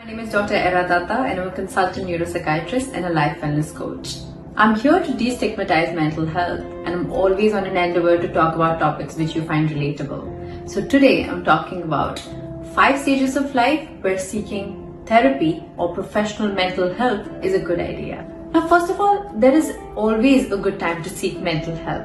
My name is Dr. Era Dutta and I'm a consultant neuropsychiatrist and a life wellness coach. I'm here to destigmatize mental health and I'm always on an endeavor to talk about topics which you find relatable. So today I'm talking about 5 stages of life where seeking therapy or professional mental help is a good idea. Now first of all, there is always a good time to seek mental help.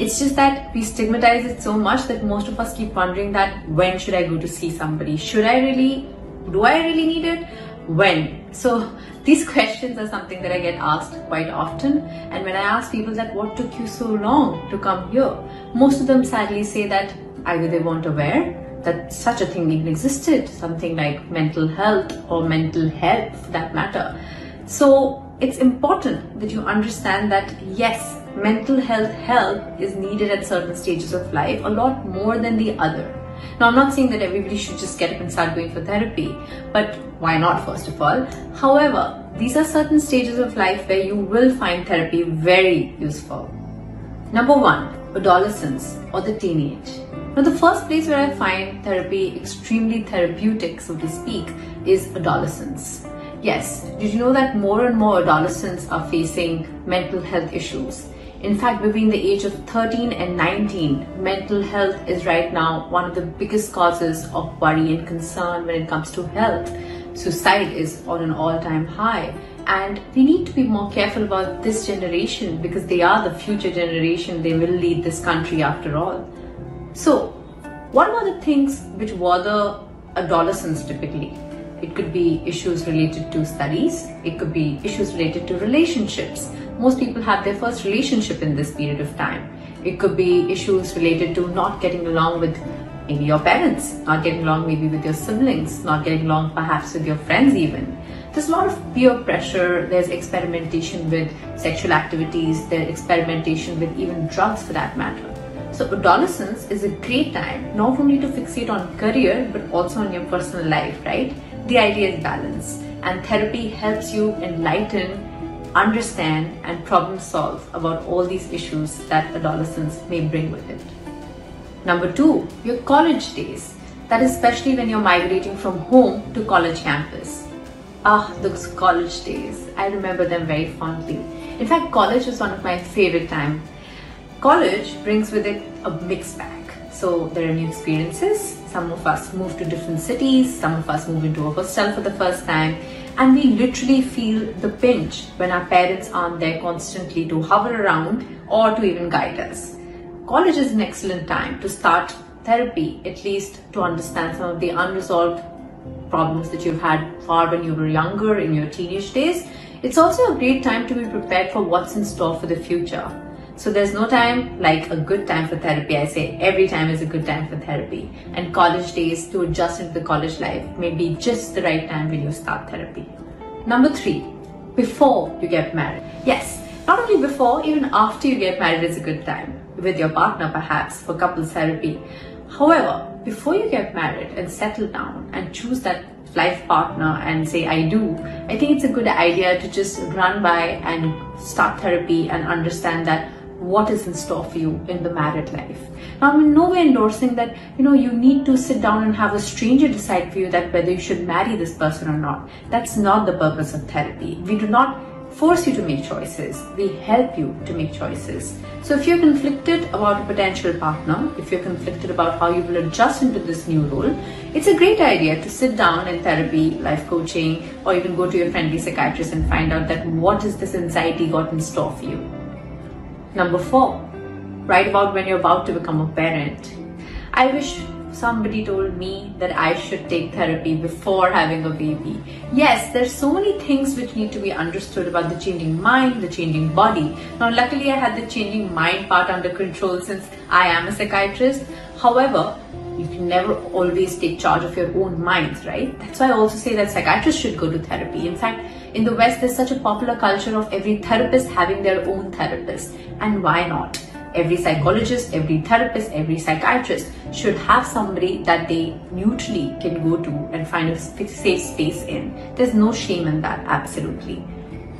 It's just that we stigmatize it so much that most of us keep wondering that when should I go to see somebody? Should I really? Do I really need it? When? So these questions are something that I get asked quite often, and when I ask people that what took you so long to come here, most of them sadly say that either they weren't aware that such a thing even existed, something like mental health or mental help for that matter. So it's important that you understand that yes, mental health help is needed at certain stages of life a lot more than the other. Now, I'm not saying that everybody should just get up and start going for therapy, but why not, first of all? However, these are certain stages of life where you will find therapy very useful. Number 1, adolescence or the teenage. Now, the first place where I find therapy extremely therapeutic, so to speak, is adolescence. Yes, did you know that more and more adolescents are facing mental health issues? In fact, between the age of 13 and 19, mental health is right now one of the biggest causes of worry and concern when it comes to health. Suicide is on an all-time high, and we need to be more careful about this generation because they are the future generation. They will lead this country after all. So, what are the things which bother adolescents typically? It could be issues related to studies. It could be issues related to relationships. Most people have their first relationship in this period of time. It could be issues related to not getting along with maybe your parents, not getting along maybe with your siblings, not getting along perhaps with your friends even. There's a lot of peer pressure, there's experimentation with sexual activities, there's experimentation with even drugs for that matter. So adolescence is a great time not only to fixate on career but also on your personal life, right? The idea is balance, and therapy helps you enlighten, understand and problem solve about all these issues that adolescence may bring with it. Number 2, your college days. That is especially when you're migrating from home to college campus. Ah, those college days. I remember them very fondly. In fact, college is one of my favorite times. College brings with it a mixed bag. So there are new experiences. Some of us move to different cities. Some of us move into a hostel for the first time. And we literally feel the pinch when our parents aren't there constantly to hover around or to even guide us. College is an excellent time to start therapy, at least to understand some of the unresolved problems that you've had far when you were younger in your teenage days. It's also a great time to be prepared for what's in store for the future. So there's no time like a good time for therapy. I say every time is a good time for therapy, and college days to adjust into the college life may be just the right time when you start therapy. Number 3, before you get married. Yes, not only before, even after you get married is a good time with your partner perhaps for couples therapy. However, before you get married and settle down and choose that life partner and say I do, I think it's a good idea to just run by and start therapy and understand that what is in store for you in the married life. Now, I'm in no way endorsing that, you know, you need to sit down and have a stranger decide for you that whether you should marry this person or not. That's not the purpose of therapy. We do not force you to make choices. We help you to make choices. So if you're conflicted about a potential partner, if you're conflicted about how you will adjust into this new role, it's a great idea to sit down in therapy, life coaching, or even go to your friendly psychiatrist and find out that what is this anxiety got in store for you. Number 4, right about when you're about to become a parent. I wish somebody told me that I should take therapy before having a baby. Yes, there's so many things which need to be understood about the changing mind, the changing body. Now, luckily I had the changing mind part under control since I am a psychiatrist. However, you can never always take charge of your own mind, right? That's why I also say that psychiatrists should go to therapy. In fact, in the West, there's such a popular culture of every therapist having their own therapist. And why not? Every psychologist, every therapist, every psychiatrist should have somebody that they neutrally can go to and find a safe space in. There's no shame in that, absolutely.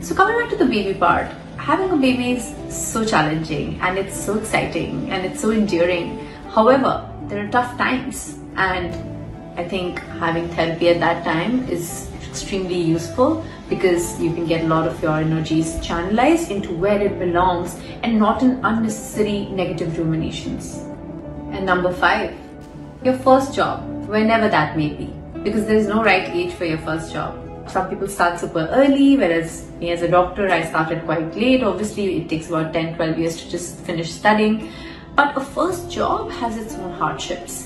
So coming back to the baby part, having a baby is so challenging and it's so exciting and it's so enduring. However, there are tough times, and I think having therapy at that time is extremely useful because you can get a lot of your energies channelized into where it belongs and not in unnecessary negative ruminations. And number 5, your first job, whenever that may be, because there's no right age for your first job. Some people start super early, whereas me as a doctor, I started quite late. Obviously, it takes about 10-12 years to just finish studying. But a first job has its own hardships.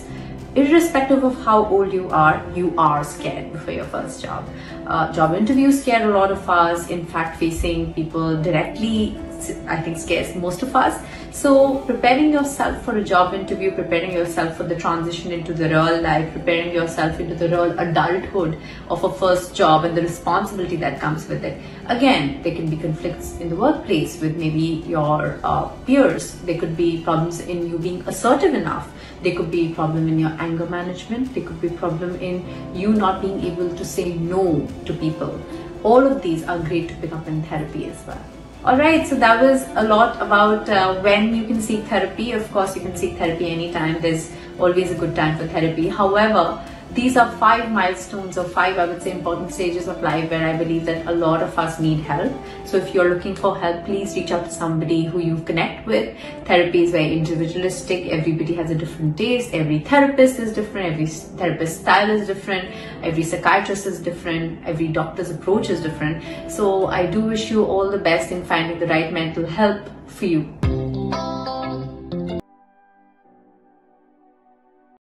Irrespective of how old you are scared before your first job. Job interviews scare a lot of us. In fact, facing people directly, I think, scares most of us. So preparing yourself for a job interview, preparing yourself for the transition into the real life, preparing yourself into the real adulthood of a first job and the responsibility that comes with it. Again, there can be conflicts in the workplace with maybe your peers. There could be problems in you being assertive enough. There could be a problem in your anger management. There could be a problem in you not being able to say no to people. All of these are great to pick up in therapy as well. Alright, so that was a lot about when you can seek therapy. Of course, you can seek therapy anytime. There's always a good time for therapy. However, these are 5 milestones or 5, I would say, important stages of life where I believe that a lot of us need help. So if you're looking for help, please reach out to somebody who you connect with. Therapy is very individualistic. Everybody has a different taste. Every therapist is different. Every therapist style is different. Every psychiatrist is different. Every doctor's approach is different. So I do wish you all the best in finding the right mental help for you.